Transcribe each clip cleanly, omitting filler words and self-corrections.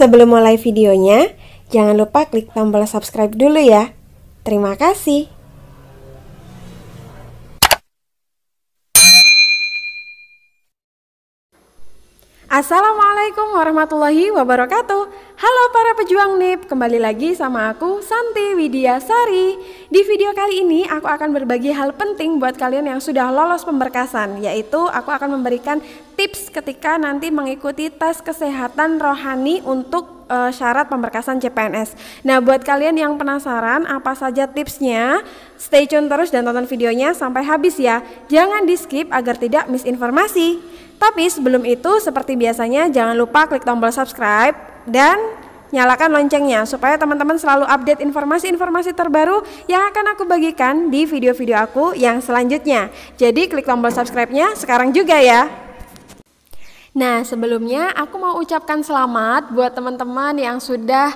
Sebelum mulai videonya, jangan lupa klik tombol subscribe dulu ya. Terima kasih. Assalamualaikum warahmatullahi wabarakatuh. Halo para pejuang NIP, kembali lagi sama aku Santi Widiasari. Di video kali ini aku akan berbagi hal penting buat kalian yang sudah lolos pemberkasan, yaitu aku akan memberikan tips ketika nanti mengikuti tes kesehatan rohani untuk syarat pemberkasan CPNS. Nah, buat kalian yang penasaran apa saja tipsnya, stay tune terus dan tonton videonya sampai habis ya. Jangan di skip agar tidak misinformasi. Tapi sebelum itu, seperti biasanya, jangan lupa klik tombol subscribe dan nyalakan loncengnya supaya teman-teman selalu update informasi-informasi terbaru yang akan aku bagikan di video-video aku yang selanjutnya. Jadi klik tombol subscribe-nya sekarang juga ya. Nah, sebelumnya aku mau ucapkan selamat buat teman-teman yang sudah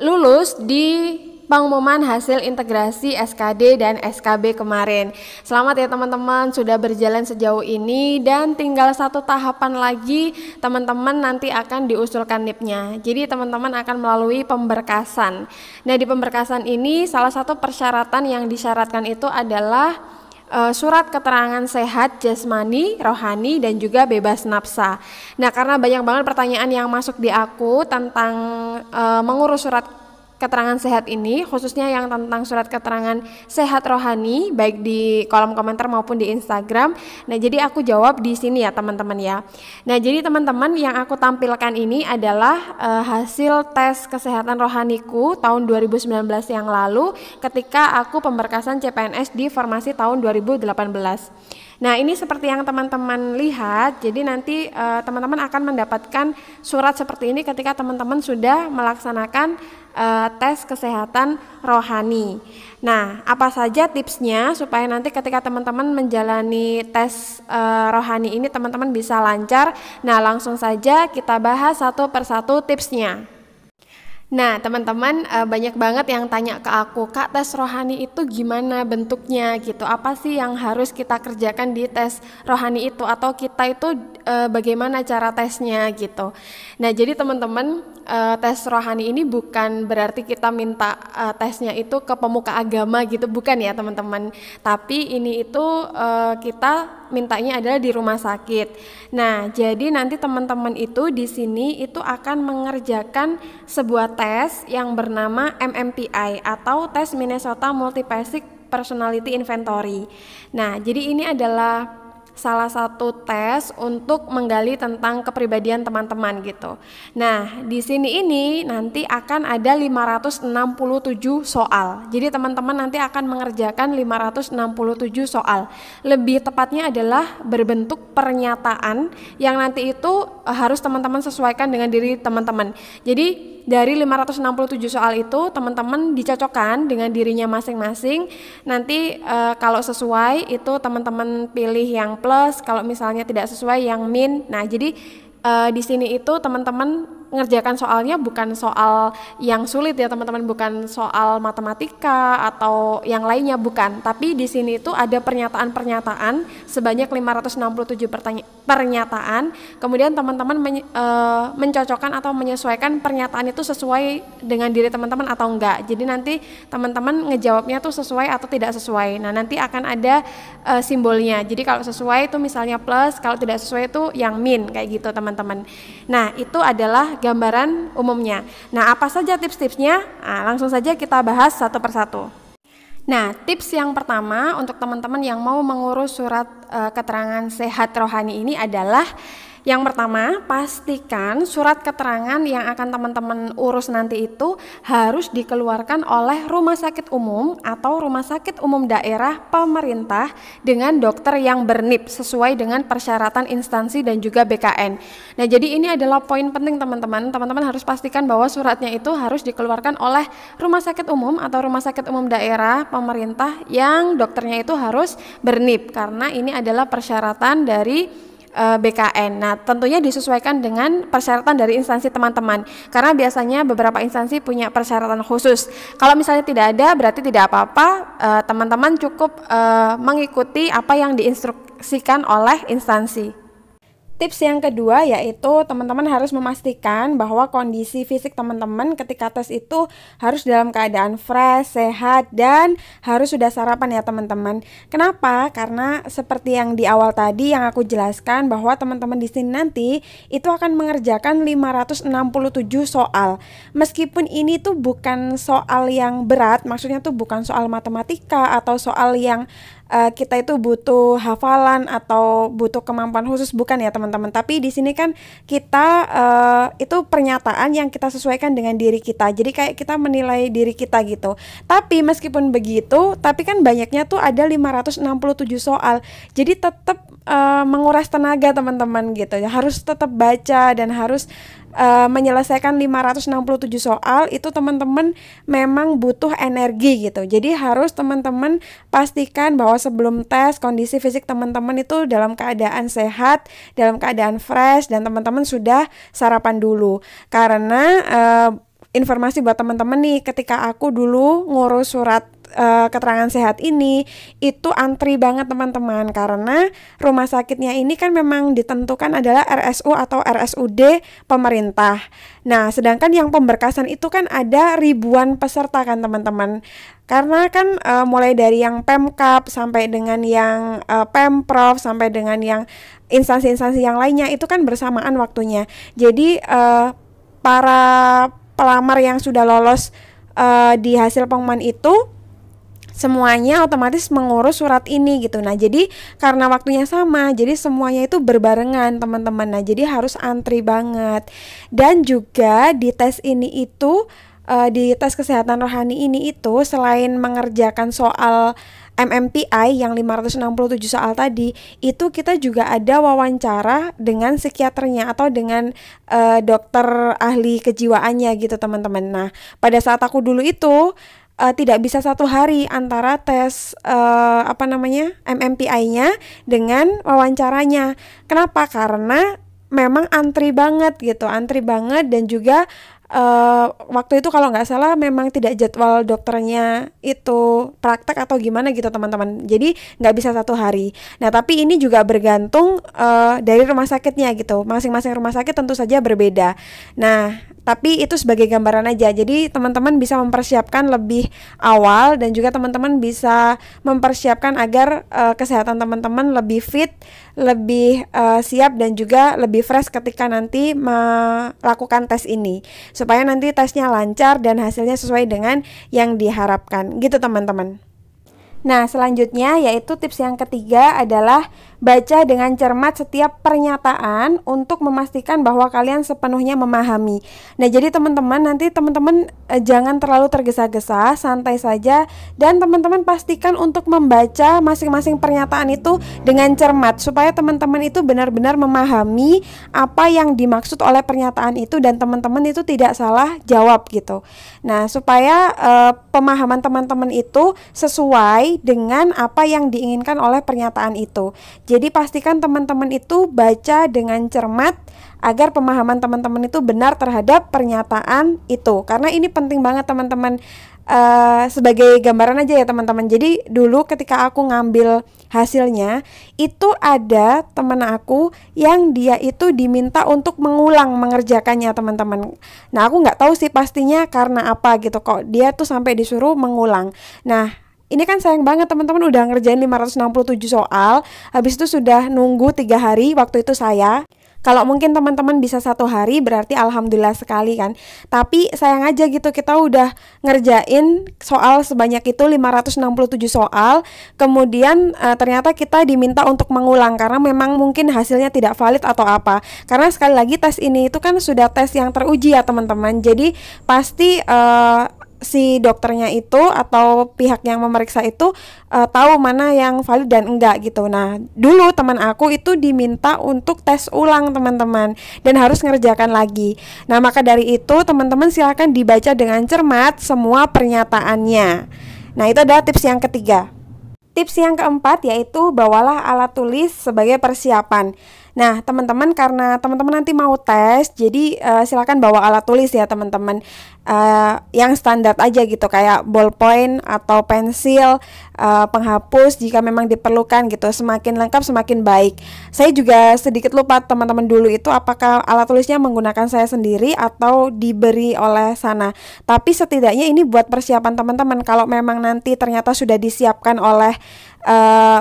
lulus di pengumuman hasil integrasi SKD dan SKB kemarin. Selamat ya teman-teman, sudah berjalan sejauh ini dan tinggal satu tahapan lagi teman-teman nanti akan diusulkan NIP-nya. Jadi teman-teman akan melalui pemberkasan. Nah, di pemberkasan ini salah satu persyaratan yang disyaratkan itu adalah surat keterangan sehat jasmani, rohani, dan juga bebas napsa. Nah, karena banyak banget pertanyaan yang masuk di aku tentang mengurus surat keterangan sehat ini, khususnya yang tentang surat keterangan sehat rohani, baik di kolom komentar maupun di Instagram. Nah, jadi aku jawab di sini ya teman-teman ya. Nah, jadi teman-teman, yang aku tampilkan ini adalah hasil tes kesehatan rohaniku tahun 2019 yang lalu ketika aku pemberkasan CPNS di formasi tahun 2018. Nah, ini seperti yang teman-teman lihat. Jadi nanti teman-teman akan mendapatkan surat seperti ini ketika teman-teman sudah melaksanakan tes kesehatan rohani. Nah, apa saja tipsnya supaya nanti ketika teman-teman menjalani tes rohani ini teman-teman bisa lancar? Nah, langsung saja kita bahas satu persatu tipsnya. Nah teman-teman, banyak banget yang tanya ke aku, Kak, tes rohani itu gimana bentuknya gitu, apa sih yang harus kita kerjakan di tes rohani itu, atau kita itu bagaimana cara tesnya gitu. Nah, jadi teman-teman, tes rohani ini bukan berarti kita minta tesnya itu ke pemuka agama gitu, bukan ya teman-teman, tapi ini itu kita mintanya adalah di rumah sakit. Nah, jadi nanti teman-teman itu di sini itu akan mengerjakan sebuah tes yang bernama MMPI atau tes Minnesota Multiphasic Personality Inventory. Nah, jadi ini adalah salah satu tes untuk menggali tentang kepribadian teman-teman gitu. Nah, di sini ini nanti akan ada 567 soal. Jadi teman-teman nanti akan mengerjakan 567 soal. Lebih tepatnya adalah berbentuk pernyataan yang nanti itu harus teman-teman sesuaikan dengan diri teman-teman. Jadi dari 567 soal itu teman-teman dicocokkan dengan dirinya masing-masing. Nanti kalau sesuai itu teman-teman pilih yang plus, kalau misalnya tidak sesuai yang min. Nah, jadi di sini itu teman-teman ngerjakan soalnya bukan soal yang sulit ya teman-teman, bukan soal matematika atau yang lainnya, bukan. Tapi di sini itu ada pernyataan-pernyataan sebanyak 567 pernyataan. Kemudian teman-teman mencocokkan atau menyesuaikan pernyataan itu sesuai dengan diri teman-teman atau enggak. Jadi nanti teman-teman ngejawabnya tuh sesuai atau tidak sesuai. Nah, nanti akan ada simbolnya. Jadi kalau sesuai itu misalnya plus, kalau tidak sesuai itu yang min, kayak gitu teman-teman. Nah, itu adalah gambaran umumnya. Nah, apa saja tips-tipsnya? Nah, langsung saja kita bahas satu persatu. Nah, tips yang pertama untuk teman-teman yang mau mengurus surat keterangan sehat rohani ini adalah, yang pertama, pastikan surat keterangan yang akan teman-teman urus nanti itu harus dikeluarkan oleh rumah sakit umum atau rumah sakit umum daerah pemerintah dengan dokter yang bernip sesuai dengan persyaratan instansi dan juga BKN. Nah, jadi ini adalah poin penting teman-teman. Teman-teman harus pastikan bahwa suratnya itu harus dikeluarkan oleh rumah sakit umum atau rumah sakit umum daerah pemerintah yang dokternya itu harus bernip, karena ini adalah persyaratan dari BKN. Nah, tentunya disesuaikan dengan persyaratan dari instansi teman-teman, karena biasanya beberapa instansi punya persyaratan khusus. Kalau misalnya tidak ada, berarti tidak apa-apa, teman-teman cukup mengikuti apa yang diinstruksikan oleh instansi. Tips yang kedua yaitu teman-teman harus memastikan bahwa kondisi fisik teman-teman ketika tes itu harus dalam keadaan fresh, sehat, dan harus sudah sarapan ya teman-teman. Kenapa? Karena seperti yang di awal tadi yang aku jelaskan bahwa teman-teman di sini nanti itu akan mengerjakan 567 soal. Meskipun ini tuh bukan soal yang berat, maksudnya tuh bukan soal matematika atau soal yang kita itu butuh hafalan atau butuh kemampuan khusus, bukan ya teman-teman. Tapi di sini kan kita itu pernyataan yang kita sesuaikan dengan diri kita. Jadi kayak kita menilai diri kita gitu. Tapi meskipun begitu, tapi kan banyaknya tuh ada 567 soal. Jadi tetap menguras tenaga teman-teman gitu. Harus tetap baca dan harus menyelesaikan 567 soal itu teman-teman memang butuh energi gitu. Jadi harus teman-teman pastikan bahwa sebelum tes kondisi fisik teman-teman itu dalam keadaan sehat, dalam keadaan fresh, dan teman-teman sudah sarapan dulu. Karena informasi buat teman-teman nih, ketika aku dulu ngurus surat keterangan sehat ini itu antri banget teman-teman, karena rumah sakitnya ini kan memang ditentukan adalah RSU atau RSUD pemerintah. Nah, sedangkan yang pemberkasan itu kan ada ribuan peserta kan teman-teman. Karena kan mulai dari yang Pemkab sampai dengan yang Pemprov sampai dengan yang instansi-instansi yang lainnya itu kan bersamaan waktunya. Jadi para pelamar yang sudah lolos di hasil pengumuman itu semuanya otomatis mengurus surat ini gitu. Nah, jadi karena waktunya sama, jadi semuanya itu berbarengan teman-teman. Nah, jadi harus antri banget. Dan juga di tes ini itu, di tes kesehatan rohani ini itu, selain mengerjakan soal MMPI yang 567 soal tadi, itu kita juga ada wawancara dengan psikiaternya atau dengan dokter ahli kejiwaannya gitu teman-teman. Nah, pada saat aku dulu itu tidak bisa satu hari antara tes MMPI-nya dengan wawancaranya. Kenapa? Karena memang antri banget gitu, antri banget, dan juga waktu itu kalau nggak salah memang tidak jadwal dokternya itu praktek atau gimana gitu teman-teman. Jadi nggak bisa satu hari. Nah, tapi ini juga bergantung dari rumah sakitnya gitu. Masing-masing rumah sakit tentu saja berbeda. Nah, tapi itu sebagai gambaran aja. Jadi teman-teman bisa mempersiapkan lebih awal, dan juga teman-teman bisa mempersiapkan agar kesehatan teman-teman lebih fit, lebih siap, dan juga lebih fresh ketika nanti melakukan tes ini, supaya nanti tesnya lancar dan hasilnya sesuai dengan yang diharapkan gitu teman-teman. Nah, selanjutnya yaitu tips yang ketiga adalah baca dengan cermat setiap pernyataan untuk memastikan bahwa kalian sepenuhnya memahami. Nah, jadi teman-teman, nanti teman-teman jangan terlalu tergesa-gesa, santai saja, dan teman-teman pastikan untuk membaca masing-masing pernyataan itu dengan cermat supaya teman-teman itu benar-benar memahami apa yang dimaksud oleh pernyataan itu dan teman-teman itu tidak salah jawab gitu. Nah, supaya pemahaman teman-teman itu sesuai dengan apa yang diinginkan oleh pernyataan itu. Jadi pastikan teman-teman itu baca dengan cermat agar pemahaman teman-teman itu benar terhadap pernyataan itu. Karena ini penting banget teman-teman. Sebagai gambaran aja ya teman-teman. Jadi dulu ketika aku ngambil hasilnya, itu ada teman aku yang dia itu diminta untuk mengulang mengerjakannya teman-teman. Nah, aku nggak tahu sih pastinya karena apa gitu, kok dia tuh sampai disuruh mengulang. Nah, ini kan sayang banget teman-teman, udah ngerjain 567 soal, habis itu sudah nunggu 3 hari, waktu itu saya. Kalau mungkin teman-teman bisa 1 hari berarti alhamdulillah sekali kan. Tapi sayang aja gitu, kita udah ngerjain soal sebanyak itu 567 soal, kemudian ternyata kita diminta untuk mengulang karena memang mungkin hasilnya tidak valid atau apa. Karena sekali lagi tes ini itu kan sudah tes yang teruji ya teman-teman. Jadi pasti si dokternya itu atau pihak yang memeriksa itu tahu mana yang valid dan enggak gitu. Nah, dulu teman aku itu diminta untuk tes ulang teman-teman dan harus ngerjakan lagi. Nah, maka dari itu teman-teman silakan dibaca dengan cermat semua pernyataannya. Nah, itu adalah tips yang ketiga. Tips yang keempat yaitu bawalah alat tulis sebagai persiapan. Nah, teman-teman, karena teman-teman nanti mau tes, jadi silakan bawa alat tulis ya teman-teman, yang standar aja gitu, kayak ballpoint atau pensil, penghapus jika memang diperlukan gitu. Semakin lengkap semakin baik. Saya juga sedikit lupa teman-teman dulu itu apakah alat tulisnya menggunakan saya sendiri atau diberi oleh sana. Tapi setidaknya ini buat persiapan teman-teman, kalau memang nanti ternyata sudah disiapkan oleh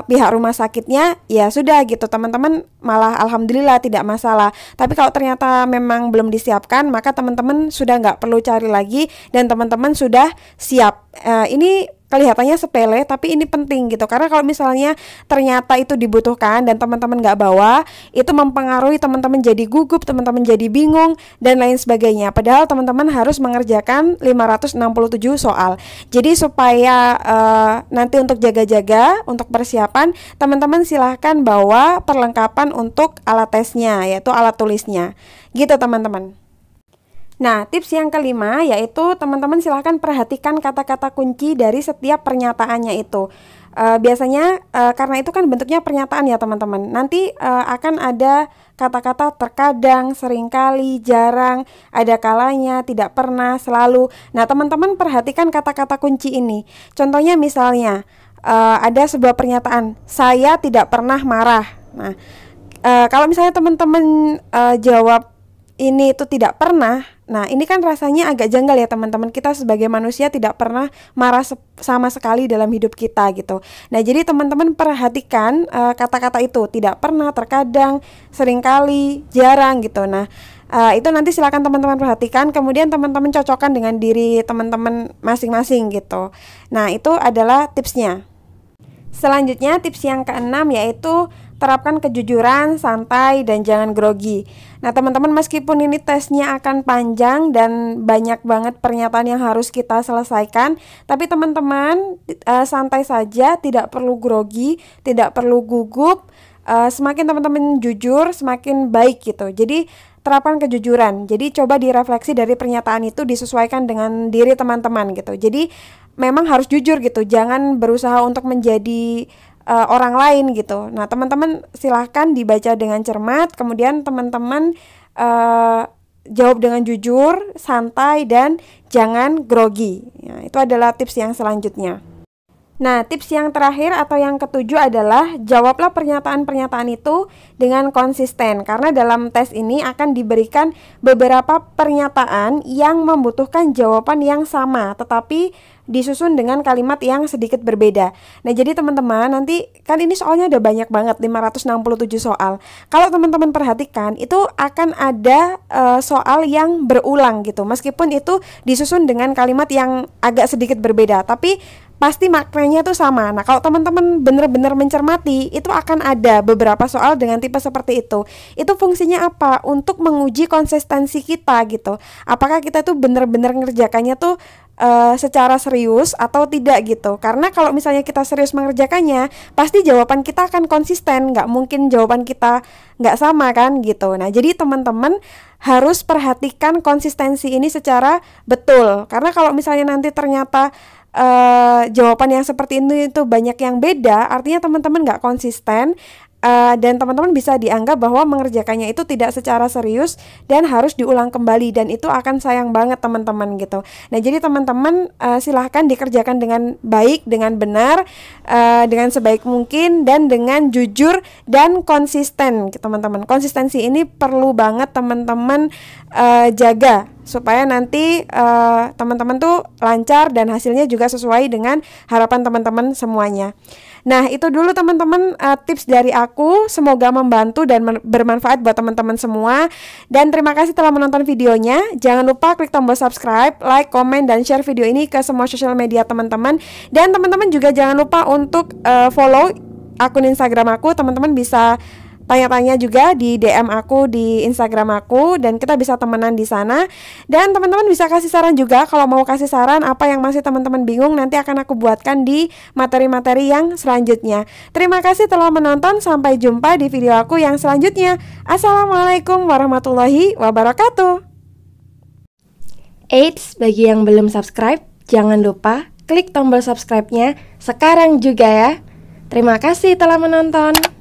pihak rumah sakitnya, ya sudah gitu teman-teman, malah alhamdulillah tidak masalah. Tapi kalau ternyata memang belum disiapkan, maka teman-teman sudah nggak perlu cari lagi dan teman-teman sudah siap. Ini kelihatannya sepele tapi ini penting gitu, karena kalau misalnya ternyata itu dibutuhkan dan teman-teman nggak bawa, itu mempengaruhi teman-teman jadi gugup, teman-teman jadi bingung dan lain sebagainya. Padahal teman-teman harus mengerjakan 567 soal. Jadi supaya nanti untuk jaga-jaga, untuk persiapan, teman-teman silahkan bawa perlengkapan untuk alat tesnya, yaitu alat tulisnya gitu teman-teman. Nah, tips yang kelima yaitu teman-teman silahkan perhatikan kata-kata kunci dari setiap pernyataannya itu. Biasanya karena itu kan bentuknya pernyataan ya teman-teman, nanti akan ada kata-kata terkadang, seringkali, jarang, ada kalanya, tidak pernah, selalu. Nah, teman-teman perhatikan kata-kata kunci ini. Contohnya misalnya ada sebuah pernyataan, saya tidak pernah marah. Nah, kalau misalnya teman-teman jawab ini itu tidak pernah, nah ini kan rasanya agak janggal ya teman-teman. Kita sebagai manusia tidak pernah marah sama sekali dalam hidup kita gitu. Nah, jadi teman-teman perhatikan kata-kata itu, tidak pernah, terkadang, seringkali, jarang gitu. Nah, itu nanti silakan teman-teman perhatikan, kemudian teman-teman cocokkan dengan diri teman-teman masing-masing gitu. Nah, itu adalah tipsnya. Selanjutnya tips yang keenam yaitu terapkan kejujuran, santai, dan jangan grogi. Nah teman-teman, meskipun ini tesnya akan panjang dan banyak banget pernyataan yang harus kita selesaikan, tapi teman-teman santai saja, tidak perlu grogi, tidak perlu gugup. Semakin teman-teman jujur, semakin baik gitu. Jadi terapkan kejujuran. Jadi coba direfleksi dari pernyataan itu, disesuaikan dengan diri teman-teman gitu. Jadi memang harus jujur gitu, jangan berusaha untuk menjadi orang lain gitu. Nah teman-teman silahkan dibaca dengan cermat, kemudian teman-teman jawab dengan jujur, santai, dan jangan grogi. Nah, itu adalah tips yang selanjutnya. Nah, tips yang terakhir atau yang ketujuh adalah jawablah pernyataan-pernyataan itu dengan konsisten, karena dalam tes ini akan diberikan beberapa pernyataan yang membutuhkan jawaban yang sama tetapi disusun dengan kalimat yang sedikit berbeda. Nah, jadi teman-teman nanti kan ini soalnya ada banyak banget, 567 soal. Kalau teman-teman perhatikan itu akan ada soal yang berulang gitu, meskipun itu disusun dengan kalimat yang agak sedikit berbeda, tapi pasti maknanya tuh sama. Nah, kalau teman-teman benar-benar mencermati, itu akan ada beberapa soal dengan tipe seperti itu. Itu fungsinya apa? Untuk menguji konsistensi kita gitu. Apakah kita tuh benar-benar ngerjakannya tuh secara serius atau tidak gitu. Karena kalau misalnya kita serius mengerjakannya, pasti jawaban kita akan konsisten, nggak mungkin jawaban kita nggak sama kan gitu. Nah, jadi teman-teman harus perhatikan konsistensi ini secara betul. Karena kalau misalnya nanti ternyata jawaban yang seperti ini itu banyak yang beda, artinya teman-teman nggak konsisten, dan teman-teman bisa dianggap bahwa mengerjakannya itu tidak secara serius dan harus diulang kembali, dan itu akan sayang banget teman-teman gitu. Nah, jadi teman-teman silahkan dikerjakan dengan baik, dengan benar, dengan sebaik mungkin, dan dengan jujur dan konsisten teman-teman. Konsistensi ini perlu banget teman-teman jaga supaya nanti teman-teman tuh lancar dan hasilnya juga sesuai dengan harapan teman-teman semuanya. Nah, itu dulu teman-teman tips dari aku, semoga membantu dan bermanfaat buat teman-teman semua. Dan terima kasih telah menonton videonya. Jangan lupa klik tombol subscribe, like, komen, dan share video ini ke semua sosial media teman-teman. Dan teman-teman juga jangan lupa untuk follow akun Instagram aku. Teman-teman bisa tanya-tanya juga di DM aku, di Instagram aku, dan kita bisa temenan di sana. Dan teman-teman bisa kasih saran juga, kalau mau kasih saran apa yang masih teman-teman bingung, nanti akan aku buatkan di materi-materi yang selanjutnya. Terima kasih telah menonton, sampai jumpa di video aku yang selanjutnya. Assalamualaikum warahmatullahi wabarakatuh. Eits, bagi yang belum subscribe, jangan lupa klik tombol subscribe-nya sekarang juga ya. Terima kasih telah menonton.